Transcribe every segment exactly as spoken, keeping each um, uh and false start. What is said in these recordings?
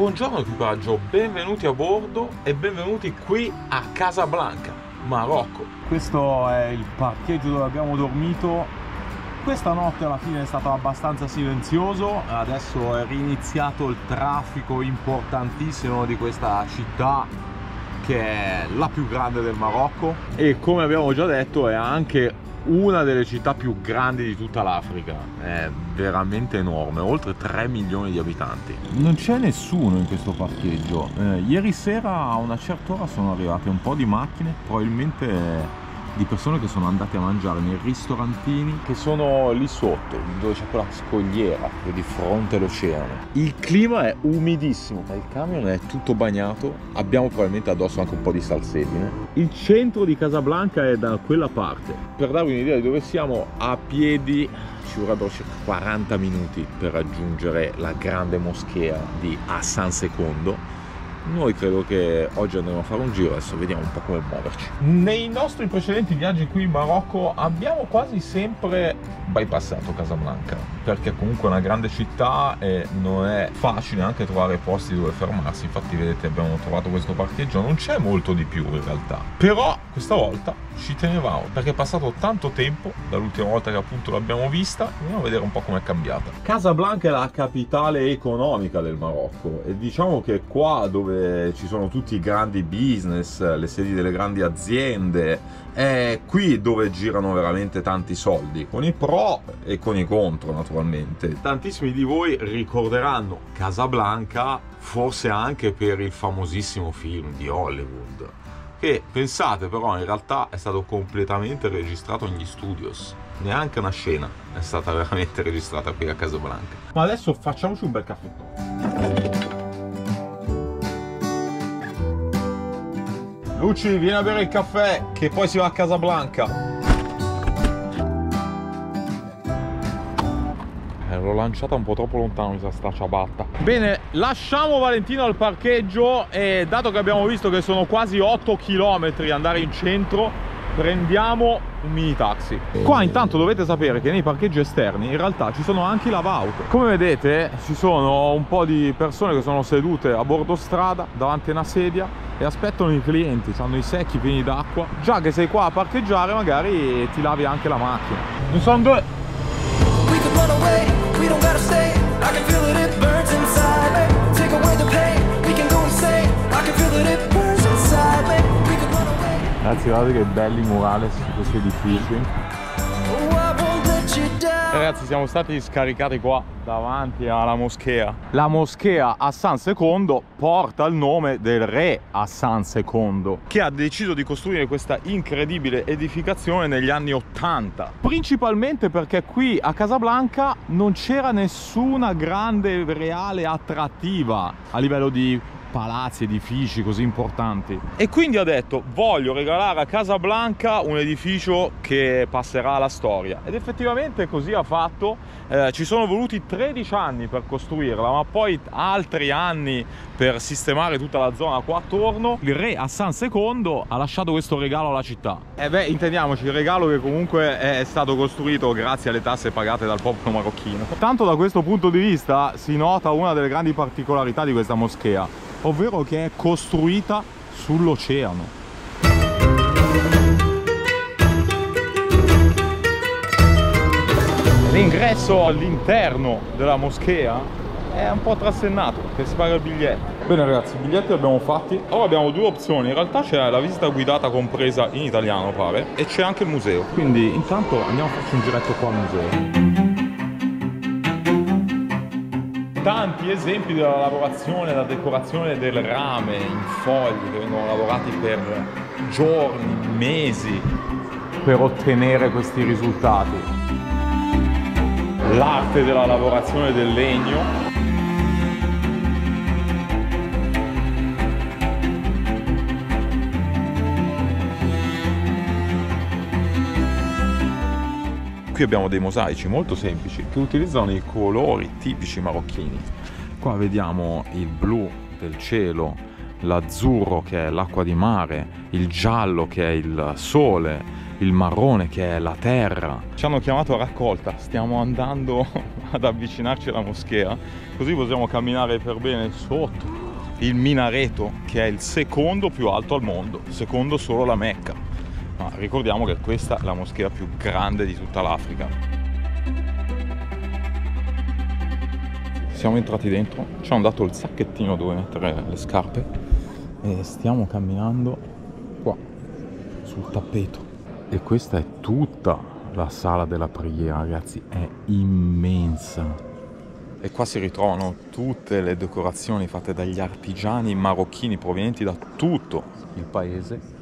Buongiorno equipaggio, benvenuti a bordo e benvenuti qui a Casablanca, Marocco. Questo è il parcheggio dove abbiamo dormito. Questa notte alla fine è stato abbastanza silenzioso, adesso è riniziato il traffico importantissimo di questa città che è la più grande del Marocco e, come abbiamo già detto, è anche una delle città più grandi di tutta l'Africa. È veramente enorme, oltre tre milioni di abitanti. Non c'è nessuno in questo parcheggio. Eh, ieri sera a una certa ora sono arrivate un po' di macchine, probabilmente di persone che sono andate a mangiare nei ristorantini che sono lì sotto, dove c'è quella scogliera che è di fronte all'oceano. Il clima è umidissimo, il camion è tutto bagnato, abbiamo probabilmente addosso anche un po' di salsedine. Il centro di Casablanca è da quella parte. Per darvi un'idea di dove siamo, a piedi ci vorrebbero circa quaranta minuti per raggiungere la grande moschea di Hassan secondo. Noi credo che oggi andremo a fare un giro, adesso vediamo un po' come muoverci. Nei nostri precedenti viaggi qui in Marocco abbiamo quasi sempre bypassato Casablanca, perché comunque è una grande città e non è facile anche trovare posti dove fermarsi. Infatti vedete, abbiamo trovato questo parcheggio, non c'è molto di più in realtà. Però questa volta ci tenevamo, perché è passato tanto tempo dall'ultima volta che appunto l'abbiamo vista. Andiamo a vedere un po' com'è cambiata. Casablanca è la capitale economica del Marocco e diciamo che qua, dove ci sono tutti i grandi business, le sedi delle grandi aziende, è qui dove girano veramente tanti soldi, con i pro e con i contro naturalmente. Tantissimi di voi ricorderanno Casablanca forse anche per il famosissimo film di Hollywood, che pensate però in realtà è stato completamente registrato negli studios. Neanche una scena è stata veramente registrata qui a Casablanca. Ma adesso facciamoci un bel caffè. Luci, vieni a bere il caffè, che poi si va a Casablanca. Eh, l'ho lanciata un po' troppo lontano, mi sa, sta ciabatta. Bene, lasciamo Valentino al parcheggio e, dato che abbiamo visto che sono quasi otto chilometri andare in centro, prendiamo un mini taxi. Qua intanto dovete sapere che nei parcheggi esterni in realtà ci sono anche i lavauto. Come vedete ci sono un po' di persone che sono sedute a bordo strada davanti a una sedia e aspettano i clienti, hanno i secchi pieni d'acqua. Già che sei qua a parcheggiare, magari ti lavi anche la macchina. Non sono due. Ragazzi, guardate che belli murales su questi edifici. Ragazzi, siamo stati scaricati qua davanti alla moschea. La moschea Hassan secondo porta il nome del re Hassan secondo, che ha deciso di costruire questa incredibile edificazione negli anni ottanta, principalmente perché qui a Casablanca non c'era nessuna grande reale attrattiva a livello di palazzi, edifici così importanti, e quindi ha detto: voglio regalare a Casablanca un edificio che passerà alla storia. Ed effettivamente così ha fatto. Eh, ci sono voluti tredici anni per costruirla, ma poi altri anni per sistemare tutta la zona qua attorno. Il re Hassan secondo ha lasciato questo regalo alla città. E beh, intendiamoci, il regalo che comunque è stato costruito grazie alle tasse pagate dal popolo marocchino. Tanto da questo punto di vista si nota una delle grandi particolarità di questa moschea, ovvero che è costruita sull'oceano. L'ingresso all'interno della moschea è un po' trasennato, perché si paga il biglietto. Bene ragazzi, i biglietti li abbiamo fatti. Ora abbiamo due opzioni, in realtà c'è la visita guidata compresa in italiano pare, e c'è anche il museo. Quindi intanto andiamo a farci un giretto qua al museo. Tanti esempi della lavorazione, della decorazione del rame in fogli che vengono lavorati per giorni, mesi per ottenere questi risultati. L'arte della lavorazione del legno. Qui abbiamo dei mosaici molto semplici che utilizzano i colori tipici marocchini. Qua vediamo il blu del cielo, l'azzurro che è l'acqua di mare, il giallo che è il sole, il marrone che è la terra. Ci hanno chiamato a raccolta, stiamo andando ad avvicinarci alla moschea, così possiamo camminare per bene sotto il minareto, che è il secondo più alto al mondo, secondo solo la Mecca. Ma ricordiamo che questa è la moschea più grande di tutta l'Africa. Siamo entrati dentro, ci hanno dato il sacchettino dove mettere le scarpe e stiamo camminando qua sul tappeto. E questa è tutta la sala della preghiera, ragazzi, è immensa. E qua si ritrovano tutte le decorazioni fatte dagli artigiani marocchini provenienti da tutto il paese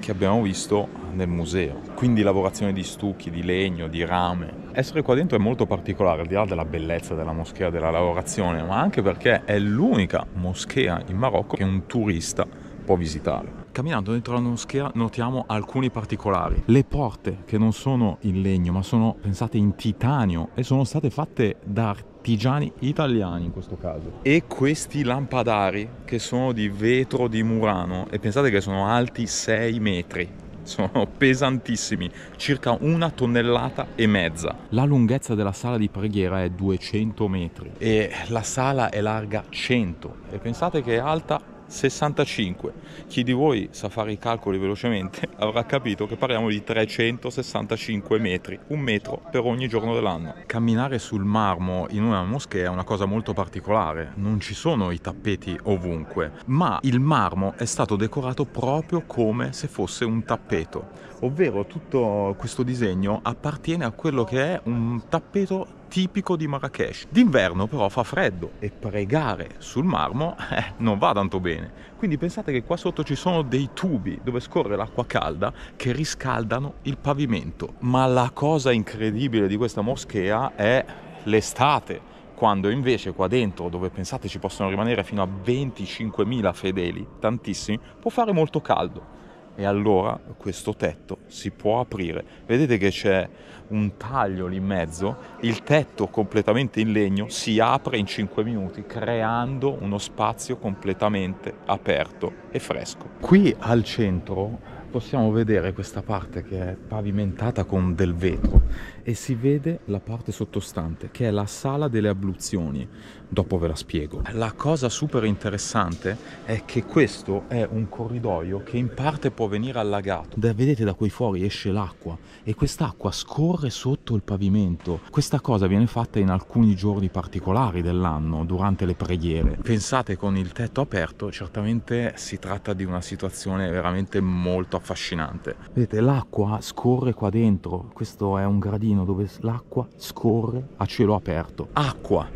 che abbiamo visto nel museo. Quindi lavorazioni di stucchi, di legno, di rame. Essere qua dentro è molto particolare, al di là della bellezza della moschea, della lavorazione, ma anche perché è l'unica moschea in Marocco che un turista può visitare. Camminando dentro la moschea notiamo alcuni particolari. Le porte, che non sono in legno ma sono pensate in titanio e sono state fatte da artigiani italiani in questo caso. E questi lampadari che sono di vetro di Murano, e pensate che sono alti sei metri, sono pesantissimi, circa una tonnellata e mezza. La lunghezza della sala di preghiera è duecento metri e la sala è larga cento e pensate che è alta sessantacinque. Chi di voi sa fare i calcoli velocemente avrà capito che parliamo di trecentosessantacinque metri, un metro per ogni giorno dell'anno. Camminare sul marmo in una moschea è una cosa molto particolare, non ci sono i tappeti ovunque, ma il marmo è stato decorato proprio come se fosse un tappeto, ovvero tutto questo disegno appartiene a quello che è un tappeto tipico di Marrakech. D'inverno però fa freddo e pregare sul marmo eh, non va tanto bene, quindi pensate che qua sotto ci sono dei tubi dove scorre l'acqua calda che riscaldano il pavimento. Ma la cosa incredibile di questa moschea è l'estate, quando invece qua dentro, dove pensate ci possono rimanere fino a venticinquemila fedeli, tantissimi, può fare molto caldo. E allora questo tetto si può aprire. Vedete che c'è un taglio lì in mezzo, il tetto completamente in legno si apre in cinque minuti, creando uno spazio completamente aperto e fresco. Qui al centro possiamo vedere questa parte che è pavimentata con del vetro e si vede la parte sottostante che è la sala delle abluzioni, dopo ve la spiego. La cosa super interessante è che questo è un corridoio che in parte può venire allagato, da, vedete da qui fuori esce l'acqua e quest'acqua scorre sotto il pavimento. Questa cosa viene fatta in alcuni giorni particolari dell'anno durante le preghiere. Pensate, con il tetto aperto certamente si tratta di una situazione veramente molto affascinante. Vedete, l'acqua scorre qua dentro, questo è un gradino dove l'acqua scorre a cielo aperto. Acqua,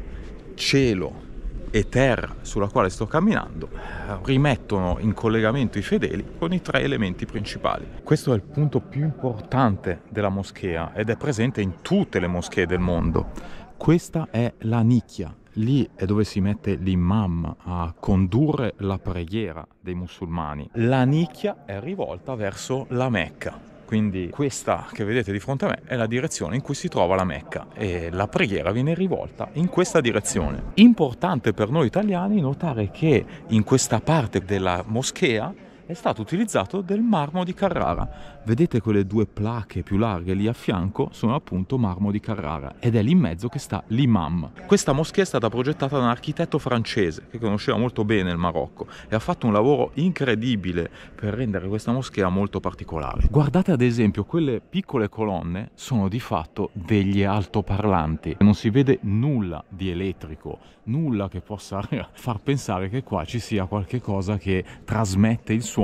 cielo e terra sulla quale sto camminando rimettono in collegamento i fedeli con i tre elementi principali. Questo è il punto più importante della moschea ed è presente in tutte le moschee del mondo. Questa è la nicchia, lì è dove si mette l'imam a condurre la preghiera dei musulmani. La nicchia è rivolta verso la Mecca, quindi questa che vedete di fronte a me è la direzione in cui si trova la Mecca e la preghiera viene rivolta in questa direzione. Importante per noi italiani notare che in questa parte della moschea è stato utilizzato del marmo di Carrara. Vedete quelle due placche più larghe lì a fianco? Sono appunto marmo di Carrara ed è lì in mezzo che sta l'imam. Questa moschea è stata progettata da un architetto francese che conosceva molto bene il Marocco e ha fatto un lavoro incredibile per rendere questa moschea molto particolare. Guardate ad esempio, quelle piccole colonne sono di fatto degli altoparlanti. Non si vede nulla di elettrico, nulla che possa far pensare che qua ci sia qualche cosa che trasmette il suono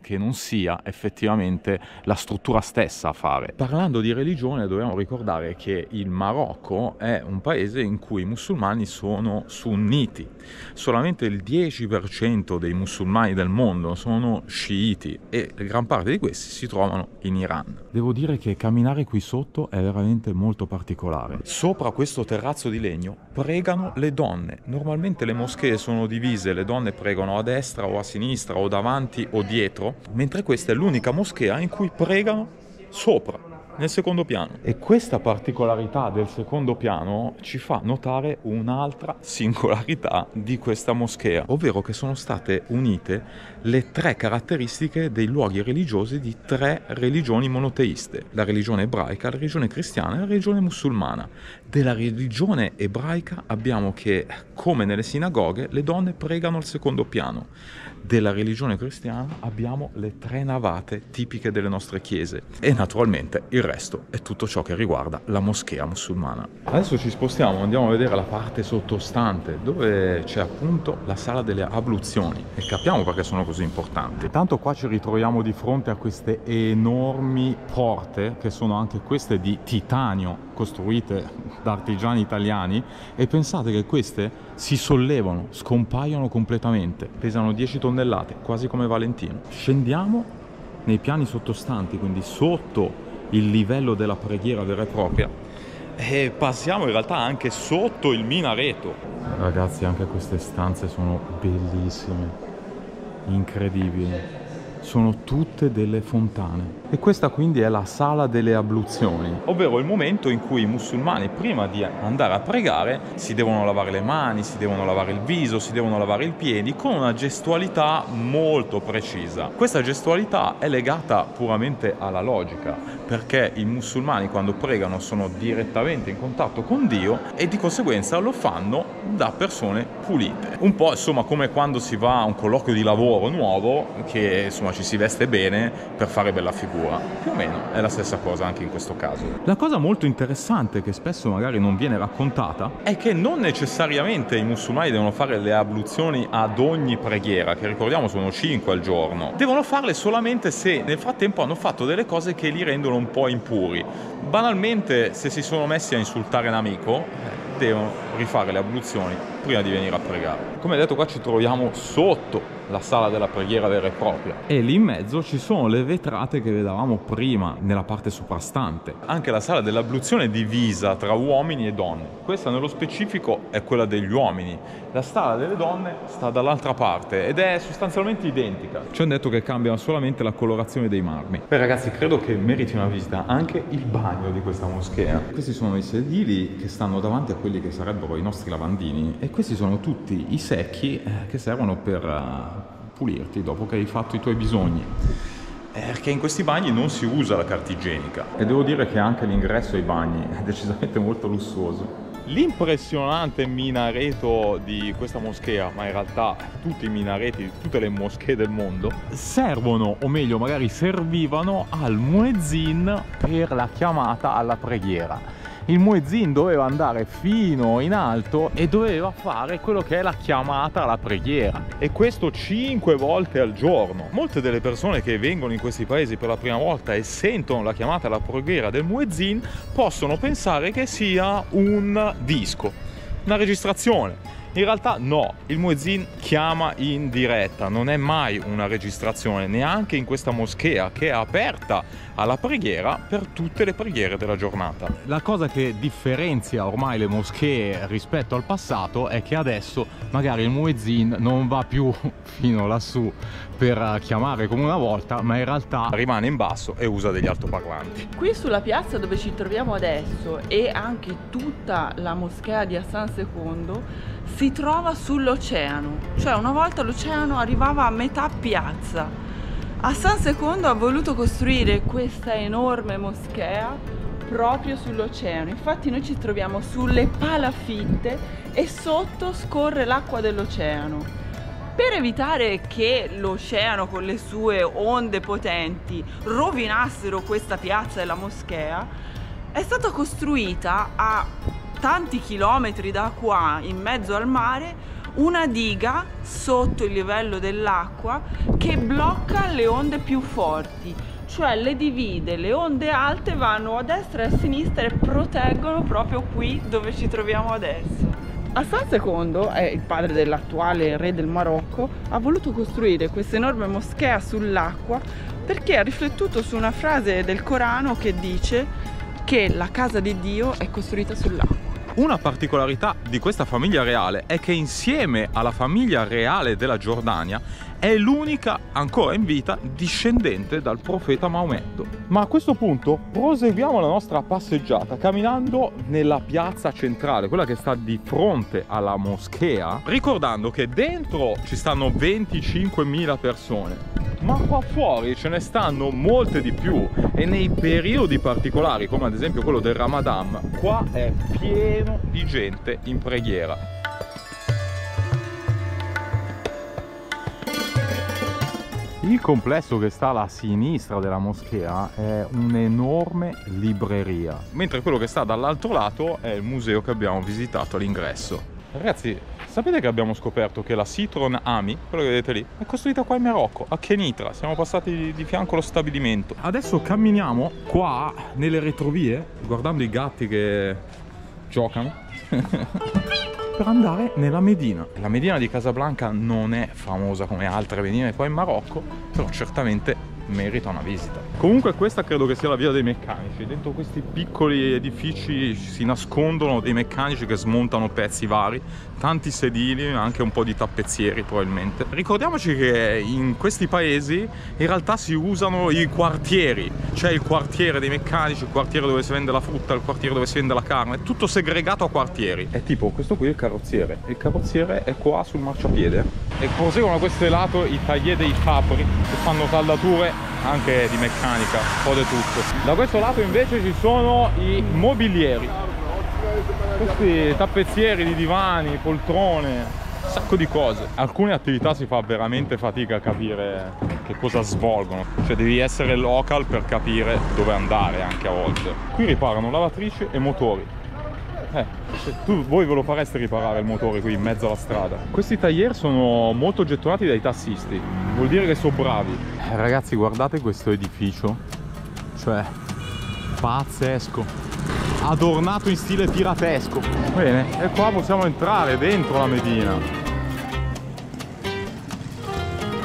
che non sia effettivamente la struttura stessa a fare. Parlando di religione dobbiamo ricordare che il Marocco è un paese in cui i musulmani sono sunniti, solamente il dieci per cento dei musulmani del mondo sono sciiti e gran parte di questi si trovano in Iran. Devo dire che camminare qui sotto è veramente molto particolare. Sopra questo terrazzo di legno pregano le donne. Normalmente le moschee sono divise, le donne pregano a destra o a sinistra o davanti o dietro, mentre questa è l'unica moschea in cui pregano sopra, nel secondo piano. E questa particolarità del secondo piano ci fa notare un'altra singolarità di questa moschea, ovvero che sono state unite le tre caratteristiche dei luoghi religiosi di tre religioni monoteiste: la religione ebraica, la religione cristiana e la religione musulmana. Della religione ebraica abbiamo che, come nelle sinagoghe, le donne pregano al secondo piano. Della religione cristiana abbiamo le tre navate tipiche delle nostre chiese e naturalmente il resto è tutto ciò che riguarda la moschea musulmana. Adesso ci spostiamo, andiamo a vedere la parte sottostante dove c'è appunto la sala delle abluzioni e capiamo perché sono così importanti. Tanto qua ci ritroviamo di fronte a queste enormi porte che sono anche queste di titanio, costruite da artigiani italiani, e pensate che queste si sollevano, scompaiono completamente, pesano dieci tonnellate, quasi come Valentino. Scendiamo nei piani sottostanti, quindi sotto il livello della preghiera vera e propria, e passiamo in realtà anche sotto il minareto. Ragazzi, anche queste stanze sono bellissime, incredibili. Sono tutte delle fontane. E questa quindi è la sala delle abluzioni, ovvero il momento in cui i musulmani, prima di andare a pregare, si devono lavare le mani, si devono lavare il viso, si devono lavare i piedi, con una gestualità molto precisa. Questa gestualità è legata puramente alla logica, perché i musulmani quando pregano sono direttamente in contatto con Dio e di conseguenza lo fanno da persone pulite. Un po' insomma come quando si va a un colloquio di lavoro nuovo, che insomma ci si veste bene per fare bella figura. Più o meno è la stessa cosa anche in questo caso. La cosa molto interessante, che spesso magari non viene raccontata, è che non necessariamente i musulmani devono fare le abluzioni ad ogni preghiera, che ricordiamo sono cinque al giorno. Devono farle solamente se nel frattempo hanno fatto delle cose che li rendono un po' impuri. Banalmente, se si sono messi a insultare un amico, devono rifare le abluzioni prima di venire a pregare. Come detto, qua ci troviamo sotto la sala della preghiera vera e propria e lì in mezzo ci sono le vetrate che vedevamo prima nella parte soprastante. Anche la sala dell'abluzione è divisa tra uomini e donne. Questa nello specifico è quella degli uomini, la sala delle donne sta dall'altra parte ed è sostanzialmente identica. Ci hanno detto che cambia solamente la colorazione dei marmi. Beh ragazzi, credo che meriti una visita anche il bagno di questa moschea. Questi sono i sedili che stanno davanti a quelli che sarebbero i nostri lavandini e questi sono tutti i secchi che servono per pulirti dopo che hai fatto i tuoi bisogni, perché in questi bagni non si usa la carta igienica. E devo dire che anche l'ingresso ai bagni è decisamente molto lussuoso. L'impressionante minareto di questa moschea, ma in realtà tutti i minareti di tutte le moschee del mondo, servono, o meglio magari servivano, al muezzin per la chiamata alla preghiera. Il muezzin doveva andare fino in alto e doveva fare quello che è la chiamata alla preghiera, e questo cinque volte al giorno. Molte delle persone che vengono in questi paesi per la prima volta e sentono la chiamata alla preghiera del muezzin possono pensare che sia un disco, una registrazione. In realtà no, il muezzin chiama in diretta, non è mai una registrazione, neanche in questa moschea che è aperta alla preghiera per tutte le preghiere della giornata. La cosa che differenzia ormai le moschee rispetto al passato è che adesso magari il muezzin non va più fino lassù per chiamare come una volta, ma in realtà rimane in basso e usa degli altoparlanti. Qui sulla piazza dove ci troviamo adesso e anche tutta la moschea di Hassan secondo si trova sull'oceano, cioè una volta l'oceano arrivava a metà piazza. Hassan secondo ha voluto costruire questa enorme moschea proprio sull'oceano, infatti noi ci troviamo sulle palafitte e sotto scorre l'acqua dell'oceano. Per evitare che l'oceano con le sue onde potenti rovinassero questa piazza e la moschea, è stata costruita a tanti chilometri da qua, in mezzo al mare, una diga sotto il livello dell'acqua che blocca le onde più forti, cioè le divide. Le onde alte vanno a destra e a sinistra e proteggono proprio qui dove ci troviamo adesso. Hassan secondo, è il padre dell'attuale re del Marocco, ha voluto costruire questa enorme moschea sull'acqua perché ha riflettuto su una frase del Corano che dice che la casa di Dio è costruita sull'acqua. Una particolarità di questa famiglia reale è che insieme alla famiglia reale della Giordania è l'unica ancora in vita discendente dal profeta Maometto. Ma a questo punto proseguiamo la nostra passeggiata camminando nella piazza centrale, quella che sta di fronte alla moschea, ricordando che dentro ci stanno venticinquemila persone. Ma qua fuori ce ne stanno molte di più e nei periodi particolari, come ad esempio quello del Ramadan, qua è pieno di gente in preghiera. Il complesso che sta alla sinistra della moschea è un'enorme libreria, mentre quello che sta dall'altro lato è il museo che abbiamo visitato all'ingresso. Ragazzi, sapete che abbiamo scoperto che la Citroën Ami, quello che vedete lì, è costruita qua in Marocco, a Kenitra. Siamo passati di fianco allo stabilimento. Adesso camminiamo qua nelle retrovie, guardando i gatti che giocano, per andare nella Medina. La Medina di Casablanca non è famosa come altre medine qua in Marocco, però certamente merita una visita. Comunque questa credo che sia la via dei meccanici. Dentro questi piccoli edifici si nascondono dei meccanici che smontano pezzi vari, tanti sedili, anche un po' di tappezzieri probabilmente. Ricordiamoci che in questi paesi in realtà si usano i quartieri. C'è il quartiere dei meccanici, il quartiere dove si vende la frutta, il quartiere dove si vende la carne, è tutto segregato a quartieri. È tipo questo qui è il carrozziere. Il carrozziere è qua sul marciapiede. E proseguono a questo lato i taglier dei capri che fanno saldature anche di meccanica, un po' di tutto. Da questo lato invece ci sono i mobilieri, questi tappezzieri di divani, poltrone, un sacco di cose. Alcune attività si fa veramente fatica a capire che cosa svolgono, cioè devi essere local per capire dove andare anche a volte. Qui riparano lavatrici e motori. Eh, tu, voi ve lo fareste riparare il motore qui in mezzo alla strada? Questi taglier sono molto gettonati dai tassisti, vuol dire che sono bravi. Eh, ragazzi, guardate questo edificio, cioè pazzesco, adornato in stile piratesco. Bene, e qua possiamo entrare dentro la Medina.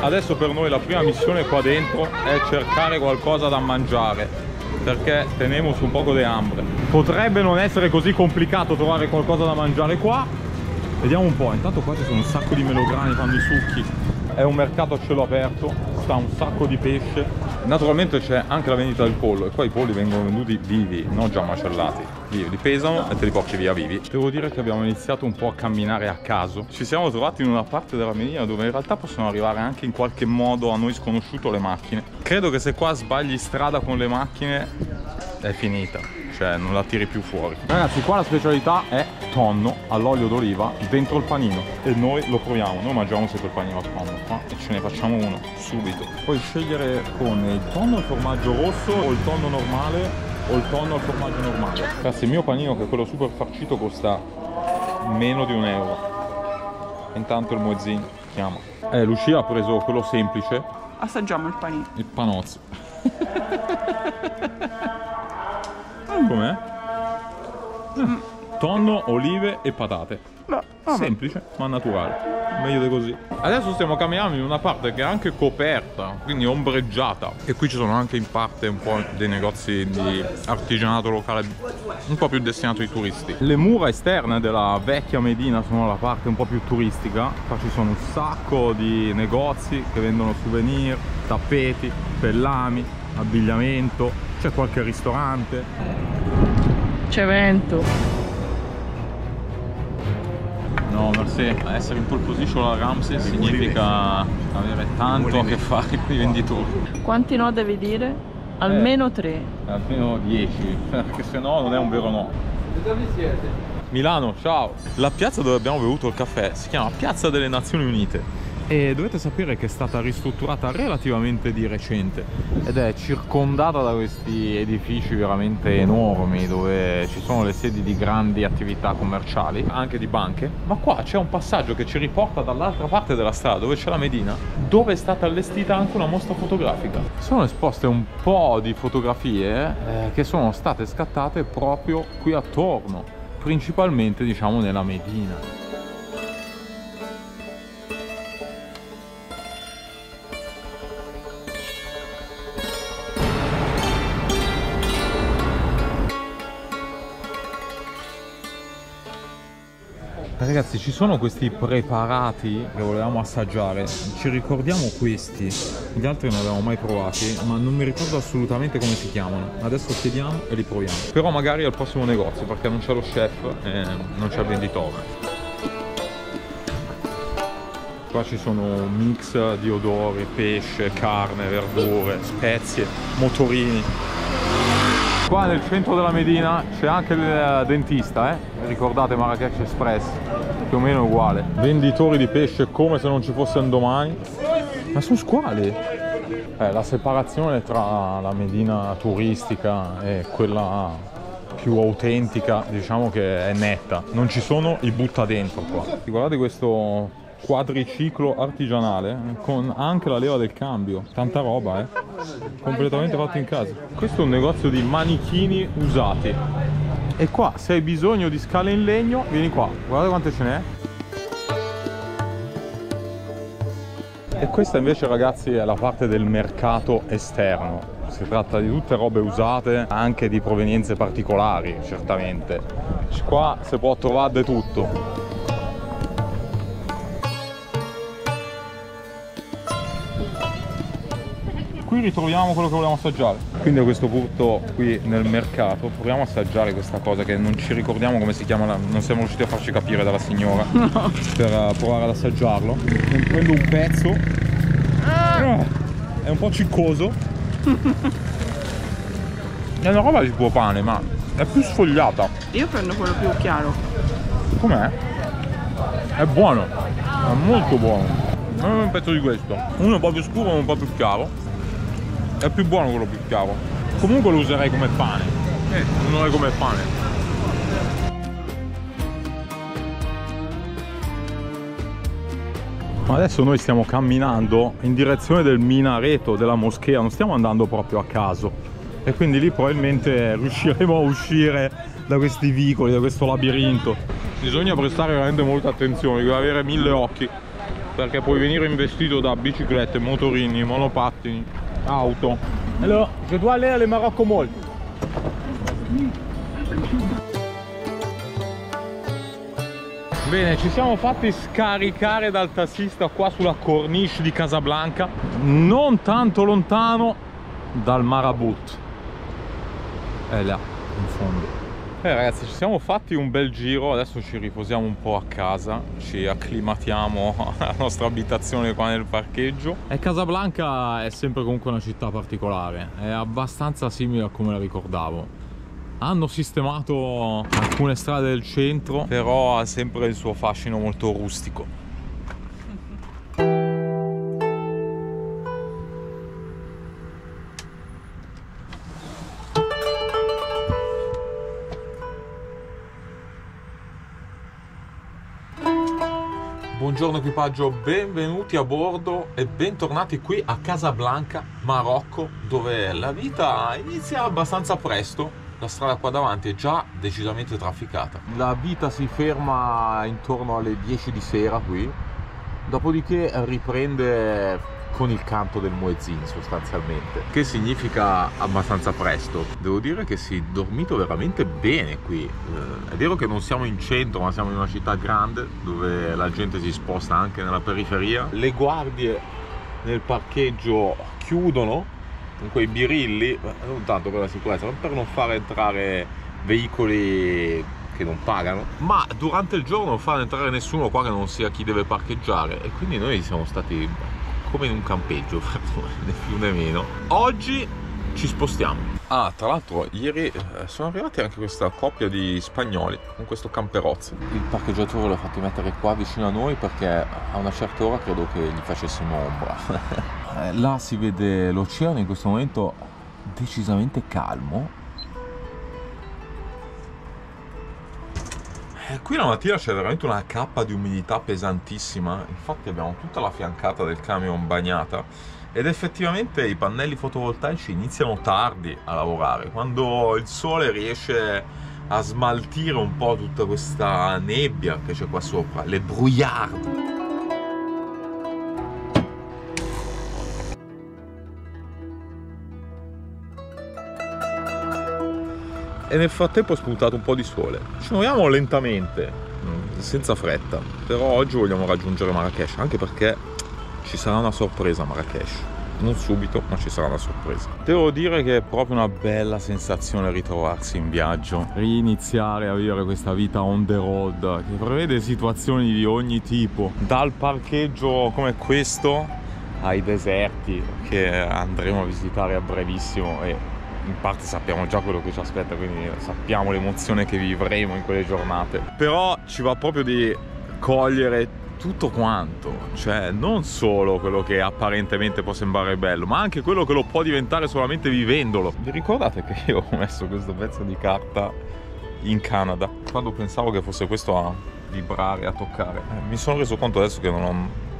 Adesso per noi la prima missione qua dentro è cercare qualcosa da mangiare, perché teniamo su un poco di hambre. Potrebbe non essere così complicato trovare qualcosa da mangiare qua. Vediamo un po', intanto qua ci sono un sacco di melograni, fanno i succhi. È un mercato a cielo aperto, sta un sacco di pesce. Naturalmente c'è anche la vendita del pollo, e qua i polli vengono venduti vivi, non già macellati. Vivi, li pesano e te li porti via vivi. Devo dire che abbiamo iniziato un po' a camminare a caso. Ci siamo trovati in una parte della Medina dove in realtà possono arrivare anche in qualche modo a noi sconosciuto le macchine. Credo che se qua sbagli strada con le macchine è finita, cioè non la tiri più fuori. Ragazzi, qua la specialità è tonno all'olio d'oliva dentro il panino, e noi lo proviamo, noi mangiamo sempre il panino al tonno qua e ce ne facciamo uno subito. Puoi scegliere con il tonno al formaggio rosso o il tonno normale o il tonno al formaggio normale. Ragazzi, il mio panino, che è quello super farcito, costa meno di un euro. Intanto il muezzin chiama. Eh, Lucia ha preso quello semplice. Assaggiamo il panino. Il panozzo. Com'è? Mm. Tonno, olive e patate. No, no, semplice ma naturale, meglio di così. Adesso stiamo camminando in una parte che è anche coperta, quindi ombreggiata, e qui ci sono anche in parte un po' dei negozi di artigianato locale un po' più destinato ai turisti. Le mura esterne della vecchia Medina sono la parte un po' più turistica. Qua ci sono un sacco di negozi che vendono souvenir, tappeti, pellami, abbigliamento, c'è qualche ristorante. C'è vento. No, merci. Essere in pole position alla Ramsey significa avere tanto a che fare con i venditori. Quanti no devi dire? Almeno tre. Eh, almeno dieci, perché se no non è un vero no. E dove siete? Milano, ciao! La piazza dove abbiamo bevuto il caffè si chiama Piazza delle Nazioni Unite. E dovete sapere che è stata ristrutturata relativamente di recente ed è circondata da questi edifici veramente enormi dove ci sono le sedi di grandi attività commerciali, anche di banche. Ma qua c'è un passaggio che ci riporta dall'altra parte della strada dove c'è la Medina, dove è stata allestita anche una mostra fotografica. Sono esposte un po' di fotografie eh, che sono state scattate proprio qui attorno, principalmente diciamo nella Medina. Ragazzi, ci sono questi preparati che volevamo assaggiare, ci ricordiamo questi, gli altri non li avevamo mai provati, ma non mi ricordo assolutamente come si chiamano. Adesso chiediamo e li proviamo, però magari al prossimo negozio, perché non c'è lo chef e non c'è il venditore. Qua ci sono mix di odori, pesce, carne, verdure, spezie, motorini. Qua nel centro della Medina c'è anche il dentista, eh? Ricordate Marrakech Express, più o meno uguale. Venditori di pesce come se non ci fosse un domani. Ma sono squali! Eh, la separazione tra la Medina turistica e quella più autentica, diciamo che è netta. Non ci sono i butta dentro qua. Guardate questo quadriciclo artigianale con anche la leva del cambio, tanta roba, eh, completamente fatto in casa. Questo è un negozio di manichini usati e qua se hai bisogno di scale in legno vieni qua, guardate quante ce n'è. E questa invece, ragazzi, è la parte del mercato esterno. Si tratta di tutte robe usate, anche di provenienze particolari, certamente. Qua si può trovare di tutto. Qui ritroviamo quello che volevamo assaggiare. Quindi a questo punto qui nel mercato proviamo a assaggiare questa cosa che non ci ricordiamo come si chiama, la... non siamo riusciti a farci capire dalla signora, no. Per provare ad assaggiarlo. Ne prendo un pezzo, ah. È un po' ciccoso. È una roba di tipo pane, ma è più sfogliata. Io prendo quello più chiaro. Com'è? È buono, è molto buono. È un pezzo di questo, uno un po' più scuro e un po' più chiaro. È più buono quello più chiaro. Comunque lo userei come pane. Eh, non è come pane. Ma adesso noi stiamo camminando in direzione del minareto della moschea, non stiamo andando proprio a caso. E quindi lì probabilmente riusciremo a uscire da questi vicoli, da questo labirinto. Bisogna prestare veramente molta attenzione, bisogna avere mille occhi, perché puoi venire investito da biciclette, motorini, monopattini, auto. Allora, je dois aller al Marocco molto. Bene, ci siamo fatti scaricare dal tassista qua sulla cornice di Casablanca, non tanto lontano dal Marabut. È là, in fondo. Eh ragazzi, ci siamo fatti un bel giro, adesso ci riposiamo un po' a casa, ci acclimatiamo alla nostra abitazione qua nel parcheggio. E Casablanca è sempre comunque una città particolare, è abbastanza simile a come la ricordavo. Hanno sistemato alcune strade del centro, però ha sempre il suo fascino molto rustico. Buongiorno equipaggio, benvenuti a bordo e bentornati qui a Casablanca, Marocco, dove la vita inizia abbastanza presto. La strada qua davanti è già decisamente trafficata. La vita si ferma intorno alle dieci di sera qui, dopodiché riprende con il canto del muezzin sostanzialmente, che significa abbastanza presto. Devo dire che si è dormito veramente bene qui. Eh, è vero che non siamo in centro, ma siamo in una città grande dove la gente si sposta anche nella periferia. Le guardie nel parcheggio chiudono con quei birilli, non tanto per la sicurezza, ma per non far entrare veicoli che non pagano, ma durante il giorno non fa entrare nessuno qua che non sia chi deve parcheggiare, e quindi noi siamo stati come in un campeggio, né più né meno. Oggi ci spostiamo. Ah, tra l'altro ieri sono arrivati anche questa coppia di spagnoli con questo camperozzo. Il parcheggiatore l'ha fatto mettere qua vicino a noi perché a una certa ora credo che gli facessimo ombra. Là si vede l'oceano in questo momento decisamente calmo. Qui la mattina c'è veramente una cappa di umidità pesantissima, infatti abbiamo tutta la fiancata del camion bagnata ed effettivamente i pannelli fotovoltaici iniziano tardi a lavorare, quando il sole riesce a smaltire un po' tutta questa nebbia che c'è qua sopra, le brouillard. E nel frattempo ho spuntato un po' di sole. Ci muoviamo lentamente, senza fretta, però oggi vogliamo raggiungere Marrakech, anche perché ci sarà una sorpresa a Marrakech. Non subito, ma ci sarà una sorpresa. Devo dire che è proprio una bella sensazione ritrovarsi in viaggio, riniziare a vivere questa vita on the road che prevede situazioni di ogni tipo, dal parcheggio come questo ai deserti che andremo a visitare a brevissimo, e in parte sappiamo già quello che ci aspetta, quindi sappiamo l'emozione che vivremo in quelle giornate. Però ci va proprio di cogliere tutto quanto, cioè non solo quello che apparentemente può sembrare bello, ma anche quello che lo può diventare solamente vivendolo. Vi ricordate che io ho messo questo pezzo di carta in Canada? Quando pensavo che fosse questo a vibrare, a toccare, eh, mi sono reso conto adesso che non ho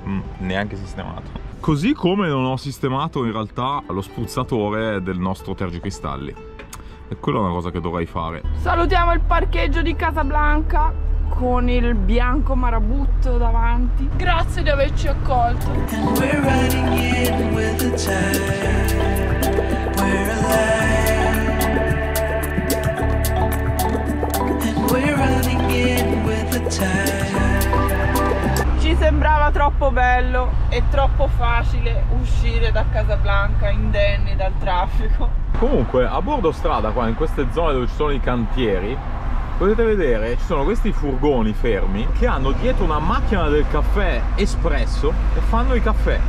mm, neanche sistemato. Così come non ho sistemato in realtà lo spruzzatore del nostro tergicristalli, e quella è una cosa che dovrei fare. Salutiamo il parcheggio di Casablanca con il bianco marabutto davanti. Grazie di averci accolto. Ci sembrava troppo bello e troppo facile uscire da Casablanca indenni dal traffico. Comunque, a bordo strada, qua in queste zone dove ci sono i cantieri, potete vedere, ci sono questi furgoni fermi che hanno dietro una macchina del caffè espresso e fanno i caffè.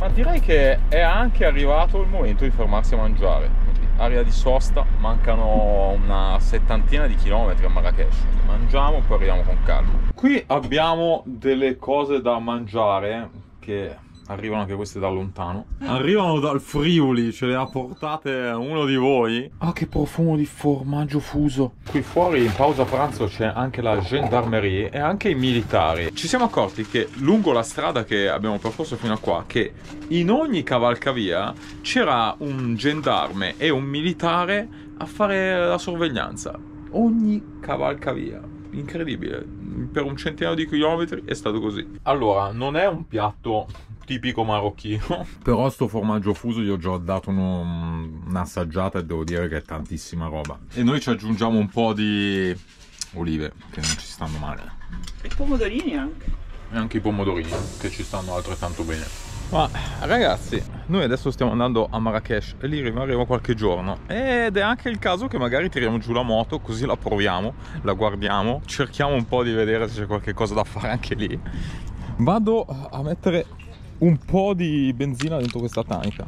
Ma direi che è anche arrivato il momento di fermarsi a mangiare. Area di sosta, mancano una settantina di chilometri a Marrakech. Mangiamo, poi arriviamo con calma. Qui abbiamo delle cose da mangiare che arrivano anche queste da lontano. Arrivano dal Friuli, ce le ha portate uno di voi. Ah, che profumo di formaggio fuso. Qui fuori in pausa pranzo c'è anche la gendarmerie e anche i militari. Ci siamo accorti che lungo la strada che abbiamo percorso fino a qua, che in ogni cavalcavia c'era un gendarme e un militare a fare la sorveglianza. Ogni cavalcavia. Incredibile. Per un centinaio di chilometri è stato così. Allora, non è un piatto tipico marocchino, però sto formaggio fuso gli ho già dato un'assaggiata e devo dire che è tantissima roba. E noi ci aggiungiamo un po' di olive che non ci stanno male, e pomodorini anche, e anche i pomodorini che ci stanno altrettanto bene. Ma ragazzi, noi adesso stiamo andando a Marrakech e lì rimarremo qualche giorno, ed è anche il caso che magari tiriamo giù la moto, così la proviamo, la guardiamo, cerchiamo un po' di vedere se c'è qualche cosa da fare anche lì. Vado a mettere un po' di benzina dentro questa tanca.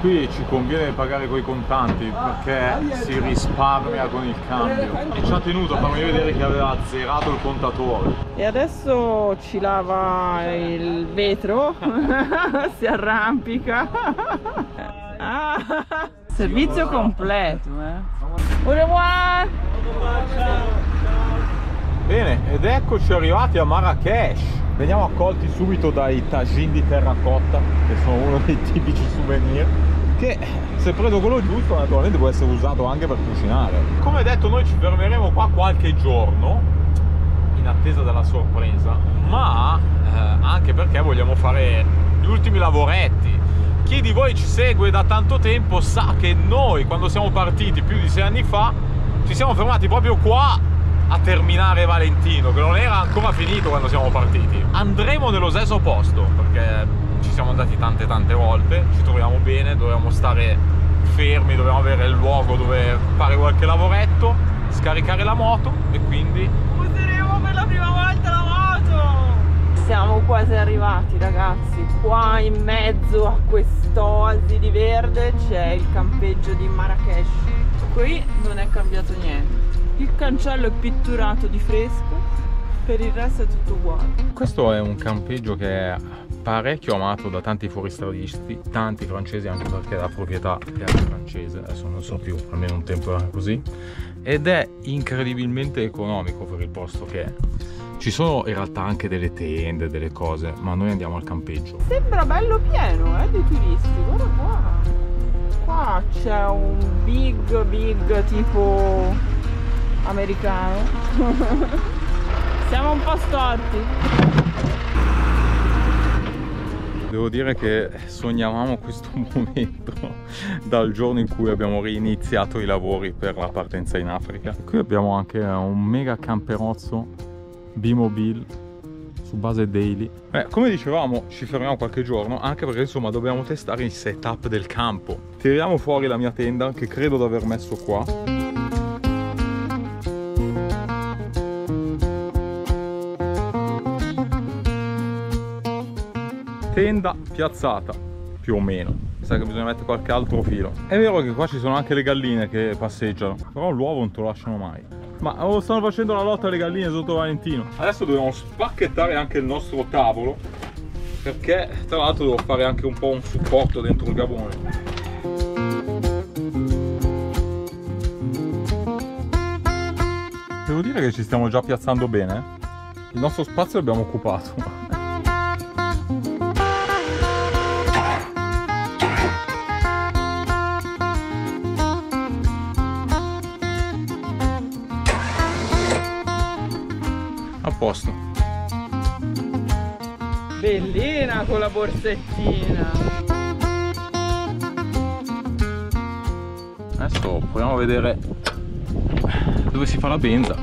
Qui ci conviene pagare coi contanti perché si risparmia con il cambio, e ci ha tenuto a farmi vedere che aveva azzerato il contatore. E adesso ci lava il vetro, si arrampica. Ah, servizio completo, eh. Au revoir. Bene, ed eccoci arrivati a Marrakech. Veniamo accolti subito dai tagine di terracotta, che sono uno dei tipici souvenir, che se preso quello giusto naturalmente può essere usato anche per cucinare. Come detto, noi ci fermeremo qua qualche giorno in attesa della sorpresa, ma eh, anche perché vogliamo fare gli ultimi lavoretti. Chi di voi ci segue da tanto tempo sa che noi, quando siamo partiti più di sei anni fa, ci siamo fermati proprio qua a terminare Valentino, che non era ancora finito quando siamo partiti. Andremo nello stesso posto perché ci siamo andati tante tante volte, ci troviamo bene, dovevamo stare fermi, dovevamo avere il luogo dove fare qualche lavoretto, scaricare la moto, e quindi useremo per la prima volta la moto. Siamo quasi arrivati ragazzi, qua in mezzo a quest'oasi di verde c'è il campeggio di Marrakech. Qui non è cambiato niente. Il cancello è pitturato di fresco, per il resto è tutto uguale. Questo è un campeggio che è parecchio amato da tanti fuoristradisti, tanti francesi, anche perché la proprietà è francese, adesso non so più, almeno un tempo era così, ed è incredibilmente economico per il posto che è. Ci sono in realtà anche delle tende, delle cose, ma noi andiamo al campeggio. Sembra bello pieno, eh, di turisti, guarda qua. Qua c'è un big big tipo americano. Siamo un po' storti. Devo dire che sognavamo questo momento dal giorno in cui abbiamo riniziato i lavori per la partenza in Africa. Qui abbiamo anche un mega camperozzo bimobile su base daily. Beh, come dicevamo, ci fermiamo qualche giorno anche perché insomma dobbiamo testare il setup del campo. Tiriamo fuori la mia tenda che credo di aver messo qua. Tenda piazzata, più o meno. Mi sa che bisogna mettere qualche altro filo. È vero che qua ci sono anche le galline che passeggiano, però l'uovo non te lo lasciano mai. Ma oh, stanno facendo la lotta alle galline sotto Valentino. Adesso dobbiamo spacchettare anche il nostro tavolo, perché tra l'altro devo fare anche un po' un supporto dentro il gabone. Devo dire che ci stiamo già piazzando bene. Il nostro spazio l'abbiamo occupato. Posto. Bellina con la borsettina. Adesso proviamo a vedere dove si fa la benza.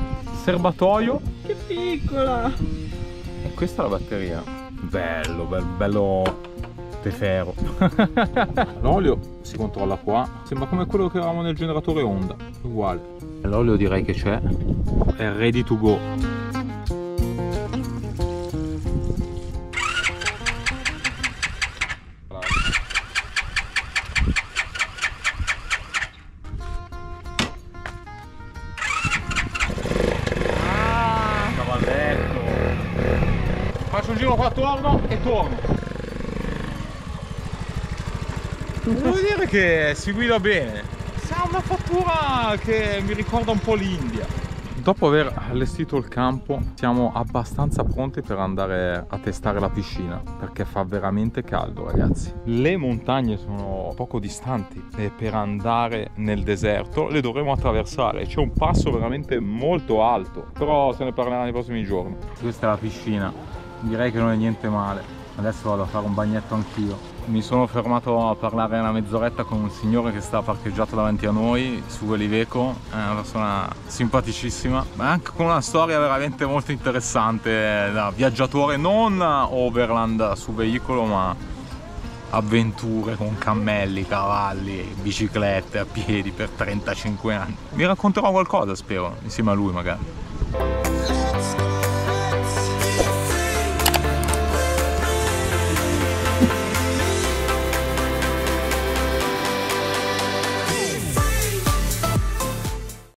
Serbatoio. Che piccola. E questa è la batteria. Bello, bello, bello tefero. L'olio si controlla qua. Sembra come quello che avevamo nel generatore Honda. Uguale. L'olio direi che c'è. È ready to go. Faccio un giro qua attorno e torno. Devo dire che si guida bene. Ha una fattura che mi ricorda un po' l'India. Dopo aver allestito il campo siamo abbastanza pronti per andare a testare la piscina, perché fa veramente caldo, ragazzi. Le montagne sono poco distanti e per andare nel deserto le dovremo attraversare. C'è un passo veramente molto alto, però se ne parlerà nei prossimi giorni. Questa è la piscina. Direi che non è niente male. Adesso vado a fare un bagnetto anch'io. Mi sono fermato a parlare una mezz'oretta con un signore che sta parcheggiato davanti a noi su quell'Iveco. È una persona simpaticissima, ma anche con una storia veramente molto interessante, da viaggiatore non overland su veicolo, ma avventure con cammelli, cavalli, biciclette, a piedi per trentacinque anni. Vi racconterò qualcosa, spero, insieme a lui magari.